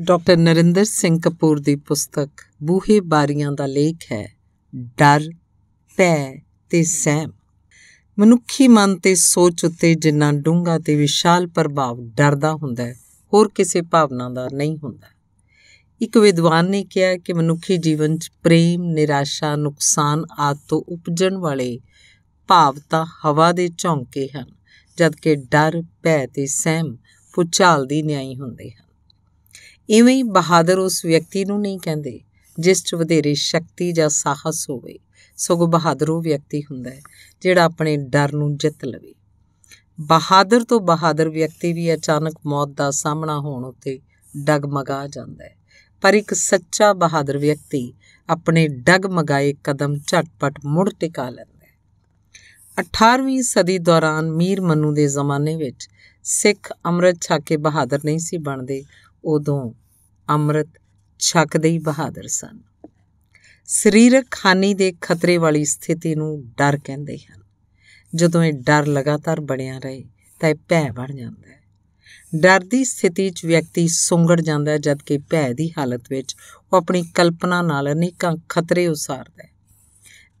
Doctor Narendra Singh Kapoor की पुस्तक बूहे बारियां का लेख है डर भै ते सहम। मनुखी मन ते सोच उत्ते जिन्ना डूंगा ते विशाल प्रभाव डर दा हुंदा है होर किसी भावना का नहीं हुंदा। एक विद्वान ने कहा कि मनुखी जीवन प्रेम, निराशा, नुकसान आदि तो उपजन वाले भाव तो हवा के झोंके हैं, जबकि डर भय ते सहम भूचाल दी न्याई हुंदे हैं। इवें ही बहादुर उस व्यक्ति नूं नहीं कहते जिस च वधेरे शक्ति जां साहस होवे, सगों बहादुर वो व्यक्ति हुंदा है जिहड़ा अपने डर नूं जित लवे। बहादुर तो बहादुर व्यक्ति भी अचानक मौत का सामना होण उत्ते डगमगा जांदा है, पर एक सच्चा बहादुर व्यक्ति अपने डगमगाए कदम झटपट मुड़ टिका लैंदा है। 18वीं सदी दौरान मीर मनु के जमाने विच सिख अमृत छक के बहादुर नहीं सी बनते, उदों अमृत छकदे ही बहादुर सन। शरीरक हानि के खतरे वाली स्थिति नूं डर कहते हैं। जदों ये डर लगातार बनिया रहे तो यह भय बन जाता है। डर की स्थिति व्यक्ति सुंगड़ जाता है, जबकि भय की हालत में वह अपनी कल्पना नाल अनेक खतरे उसारता है।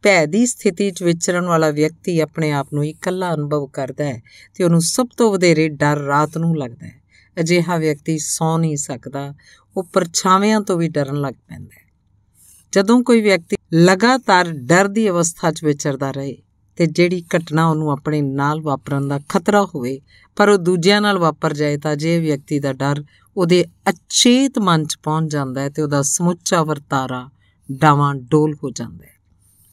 भय की स्थिति विचरण वाला व्यक्ति अपने आप नूं इकला अनुभव करता है तो उहनूं सब तो वधेरे डर रात नूं लगता है। अजिहा व्यक्ति सौ नहीं सकता, वो परछावियां तो भी डरन लग पैंदा है। जदों कोई व्यक्ति लगातार डर की अवस्था च विचरदा रहे तो जिहड़ी घटना उन्होंने अपने नाल वापरन का खतरा होवे पर वो दूजियां नाल वापर जाए तो जे व्यक्ति का डर उहदे अचेत मन च पहुँच जाता है तो उहदा समुचा वर्तारा डावां डोल हो जाता है।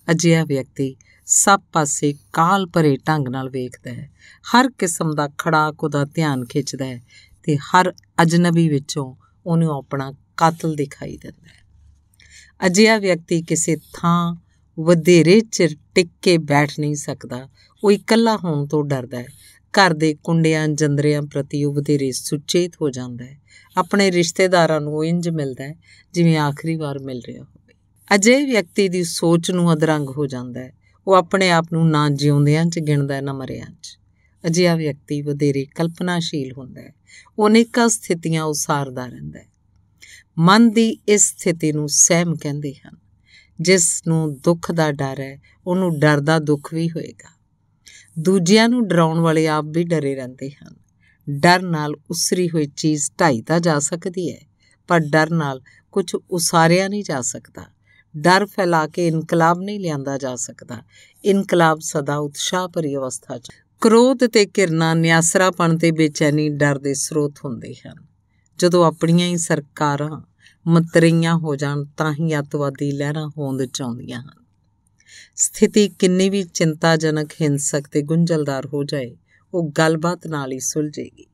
अजिहा व्यक्ति सब पासे काल भरे ढंग नाल वेखदा है, हर किस्म का खड़ाक उहदा ध्यान खिंचदा है ते हर अजनबी विचों उन्होंने अपना कातल दिखाई दिता है। अजिहा व्यक्ति किसी थां वधेरे चिर टिक के बैठ नहीं सकता, वो इकला होने तो डरदा है। घर के कुंडियां जंदरियां प्रति वो वधेरे सुचेत हो जाता है। अपने रिश्तेदारां नूं इंज मिलता है जिवें आखिरी बार मिल रहा होवे। अजिहे व्यक्ति की सोच नूं अधरंग हो जाता है, वो अपने आप नूं ना जिउंदियां च गिणदा ना मरियां च। अजिहा व्यक्ति वधेरे कल्पनाशील हुंदा है, अनेकां स्थितियां उसारदा रहिंदा है। मन की इस स्थिति नूं सहम कहंदे हन। जिस नूं दुख दा डर है उहनूं डर दा दुख भी होएगा। दूजियां नूं डराउण वाले आप भी डरे रहिंदे हन। डर नाल उसरी हुई चीज़ ढाई तां जा सकदी है, पर डर नाल कुछ उसारिया नहीं जा सकता। डर फैला के इनकलाब नहीं लियांदा जा सकता। इनकलाब सदा उत्साह भरी अवस्था च क्रोध ते किरना, न्यासरापन ते बेचैनी डर दे स्रोत हुंदे हन। जदों अपणियां ही सरकारां मतरेइयां हो जाण तां ही अतवादी लहरां होंद च आउंदियां हन। स्थिति किन्नी भी चिंताजनक, हिंसक ते गुंझलदार हो जाए वो गलबात नाल ही सुलझेगी।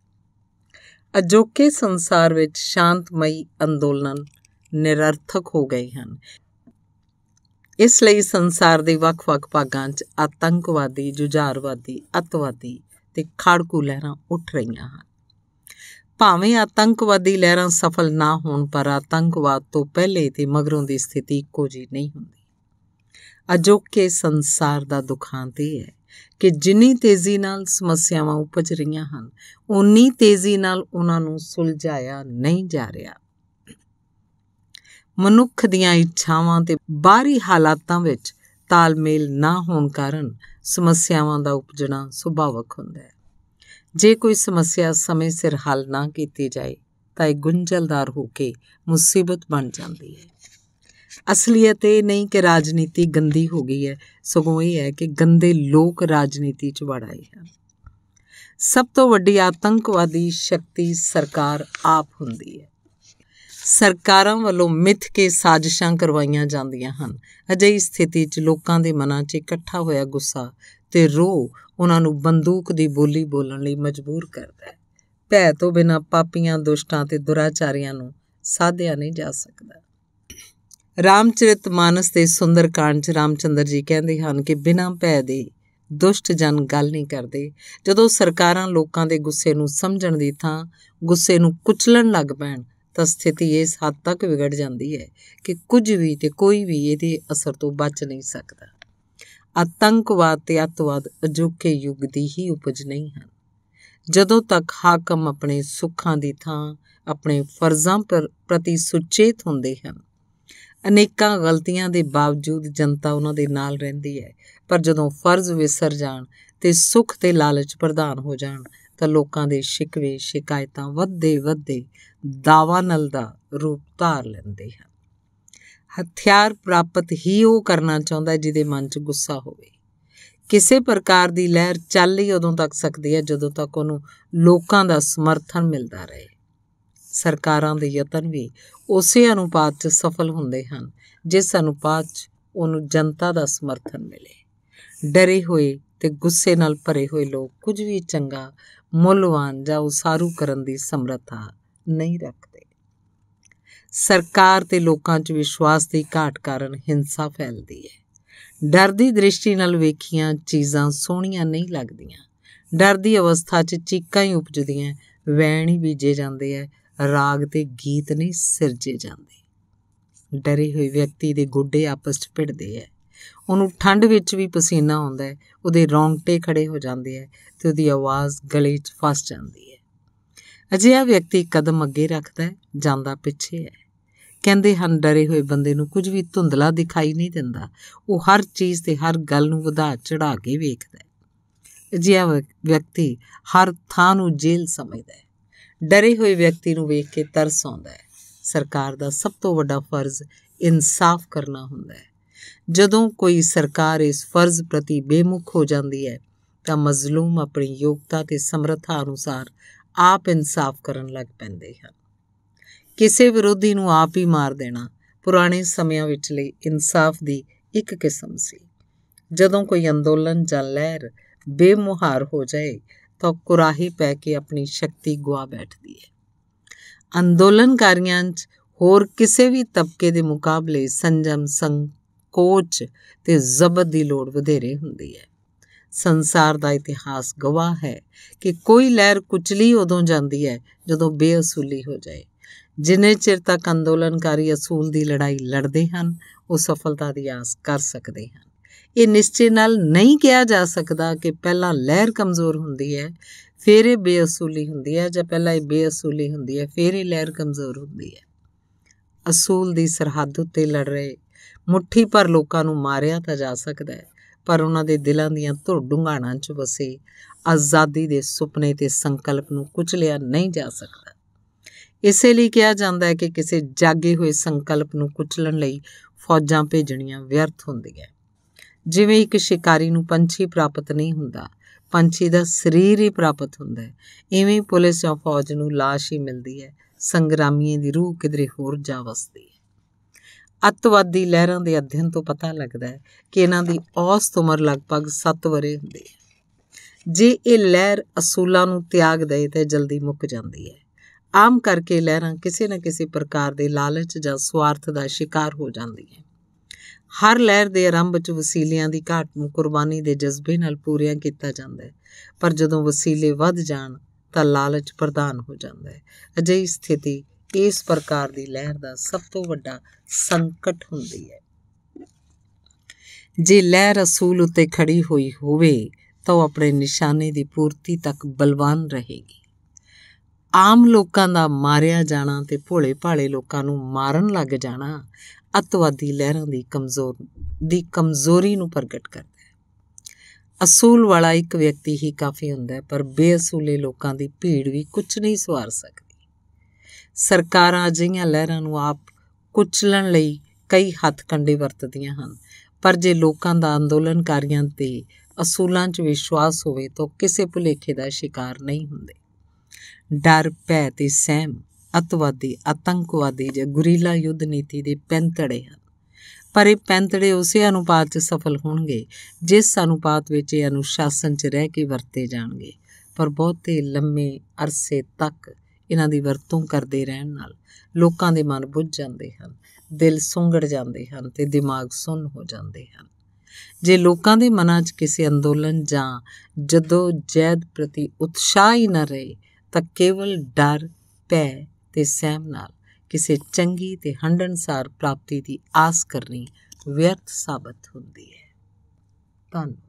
अजोके संसार विच शांतमई अंदोलन निरर्थक हो गए हन। इसलिए संसार के वख-वख भागां च आतंकवादी, जुझारवादी, अतवादी ते खाड़कू लहरां उठ रही हैं। भावें आतंकवादी लहरां सफल ना होण पर आतंकवाद तो पहले ते मगरों की स्थिति इक्को जी नहीं हुंदी। अजोके संसार का दुखांत यह है कि जिन्नी तेजी नाल समस्यावां उपज रही हैं उन्नी तेजी नाल उन्हां नूं सुलझाया नहीं जा रहा। मनुख दियां इच्छावां ते बाहरी हालातां विच तालमेल ना होण कारण समस्यावां दा उपजना सुभावक हुंदा है। जे कोई समस्या समय सिर हल ना कीती जाए तां इह गुंझलदार होकर मुसीबत बन जाती है। असलीयत यह नहीं कि राजनीति गंदी हो गई है, सगों यह है कि गंदे लोग राजनीति च वड़ आए हैं। सब तो वड्डी आतंकवादी शक्ति सरकार आप हुंदी है। सरकारां वल्लों मिथ के साजिशां करवाइयां जांदियां हन। अजिही स्थिति च लोकां दे मनां च इकट्ठा होया गुस्सा ते रोह उन्हां नूं बंदूक दी बोली बोलण लई मजबूर करदा है। भय तो बिना पापियां, दुष्टां ते दुराचारियां नूं साधिया नहीं जा सकदा। रामचरित मानस के सुंदरकांड च रामचंद्र जी कहंदे हन कि बिना भय दे दुष्ट जन गल नहीं करते। जदों सरकारां लोकां दे गुस्से नूं समझण दी थां गुस्से नूं कुचलण लग पैण तो स्थिति इस हद तक बिगड़ जाती है कि कुछ भी तो कोई भी ये असर तो बच नहीं सकता। आतंकवाद ते अतवाद अजोके युग की ही उपज नहीं है। जदों तक हाकम अपने सुखां की थां अपने फर्जां प्रति सुचेत होंदे हन। अनेकां गलतियां दे बावजूद जनता उन्हां दे नाल रहिंदी है, पर जदों फर्ज विसर जाण ते सुख ते लालच प्रधान हो जाण तां लोकां दे शिकवे शिकायतां वधदे वधदे दावा नल दा रूप धार लैंदे हन। हथियार प्राप्त ही वह करना चाहता है जिहदे मन च गुस्सा होवे। किसी प्रकार की लहर चल ही उदों तक सकती है जदों तक उन्हों लोकां दा समर्थन मिलता रहे। सरकारां दे यतन भी उसे अनुपात च सफल हुंदे हन जिस अनुपात च उन्हों जनता दा समर्थन मिले। डरे होए ते गुस्से नाल भरे होए लोग कुछ भी चंगा मुल्लवान जां उसारू करन दी समर्था नहीं रखते। सरकार ते लोकां च विश्वास की घाट कारण हिंसा फैलती है। डर की दृष्टि नाल वेखियां चीज़ां सोहणियां नहीं लगदियां। डर की अवस्था च चीकां ही उपजदियां, वैण ही बीजे जांदे है, राग ते गीत नहीं सिरजे जांदे। डरे हुए व्यक्ति दे गोडे आपस च भिड़दे है, उन्होंने ठंड विच भी पसीना आउंदा है, उहदे रौंगटे खड़े हो जाते हैं तो उहदी आवाज़ गले च फस जाती है। अजिहा व्यक्ति कदम अगे रखता है, जांदा पिछे है। कहंदे हन डरे हुए बंदे नूं कुछ भी धुंधला दिखाई नहीं दिंदा, वो हर चीज़ ते हर गल नूं वधा चढ़ा के वेखदा है। अजिहा व्यक्ति हर थां नूं जेल समझदा है। डरे हुए व्यक्ति नूं वेख के तरस आउंदा है। सरकार दा सब तो वड्डा फर्ज इंसाफ करना हुंदा है। जदों कोई सरकार इस फर्ज प्रति बेमुख हो जाती है तां मजलूम अपनी योग्यता ते समर्था अनुसार आप इंसाफ करन लग पैंदे हन। किसी विरोधी नूं आप ही मार देना पुराने समियां विचले इंसाफ दी एक किस्म सी। जदों कोई अंदोलन जां लहर बेमुहार हो जाए तो कुराही पै के अपनी शक्ति गुआ बैठदी है। अंदोलनकारियां च होर किसी भी तबके दे मुकाबले संजम संकोच ते जबत दी लोड़ वधेरे हुंदी है। संसार का इतिहास गवाह है कि कोई लहर कुचली उदों जाती है जदों बेअसूली हो जाए। जिन्ने चिर तक अंदोलनकारी असूल की लड़ाई लड़ते हैं वो सफलता की आस कर सकते हैं। ये निश्चय नाल नहीं कहा जा सकता कि पहला लहर कमज़ोर होंदी है फिर यह बेअसूली होंदी है जां पहला यह बेअसूली होंदी है फिर यह लहर कमज़ोर होंदी है। असूल की सरहद उत्ते लड़ रहे मुट्ठी भर लोगों को मारिया तो जा सकता है, पर उन्हां दे दिलां दीआं धुड़ डुंगाणां च वसे आज़ादी दे सुपने ते संकल्प नूं कुचलिया नहीं जा सकता। इसलिए कहा जाता है कि किसी जागे हुए संकल्प नूं कुचलन लई फौजां भेजणियां व्यर्थ हुंदियां। जिवें एक शिकारी नूं पंछी प्राप्त नहीं हुंदा, पंछी दा शरीर ही प्राप्त हुंदा है, इवें पुलिस जां फौज नूं लाश ही मिलदी है। संग्रामियां दी रूह किधरे होर जा वसदी है। अत्तवादी लहरां के अध्ययन तो पता लगता है कि इन्हां दी औसत उमर लगभग 7 वरे हुंदी है। जे ये लहर असूलों नूं त्याग दे तो जल्दी मुक जाती है। आम करके लहरां किसी न किसी प्रकार के लालच जां स्वार्थ का शिकार हो जाती है। हर लहर के आरंभ च वसीलियां की घाट नूं कुर्बानी के जज्बे नाल पूरिया किया जाता है, पर जदों वसीले वध जाण तां लालच प्रधान हो जाता है। अजिही स्थिति इस प्रकार की लहर का सब तो वड्डा संकट हुंदी है। जे लहर असूल उत्ते खड़ी हुई होवे तो अपने निशाने की पूर्ति तक बलवान रहेगी। आम लोगों का मारिया जाना ते भोले भाले लोगों नूं मारन लग जाना अतवादी लहरां की कमजोरी नूं प्रगट करता है। असूल वाला एक व्यक्ति ही काफ़ी हुंदा है, पर बेअसूले लोगों की भीड़ भी कुछ नहीं सवार सकती। सरकारां अजिहियां लहरां नूं आप कुचलण लई कई हथ कंडे वरतदियां हन, पर जे लोकां दा अंदोलनकारियां ते असूलां 'च विश्वास होवे तो किसी भुलेखे का शिकार नहीं हुंदे। डर भै ते सहम अतवादी आतंकवादी जां गुरीला युद्ध नीति दे पैंतड़े हन, पर इह पैंतड़े उसे अनुपात 'च सफल होणगे जिस अनुपात विच इह अनुशासन 'च रह के वरते जाणगे। पर बहुते लंमे अरसे तक इन्हां दी वरतों करते रहण नाल लोकां दे मन बुझ जाते हैं, दिल सुंगड़ जाते हैं ते दिमाग सुन्न हो जाते हैं। जे लोकां दे मनां 'च किसी अंदोलन जां जदोजहद प्रति उत्साह ही ना रहे तां केवल डर भै ते सहम नाल किसी चंगी ते हंडणसार प्राप्ति की आस करनी व्यर्थ साबित हुंदी है। धन्यवाद।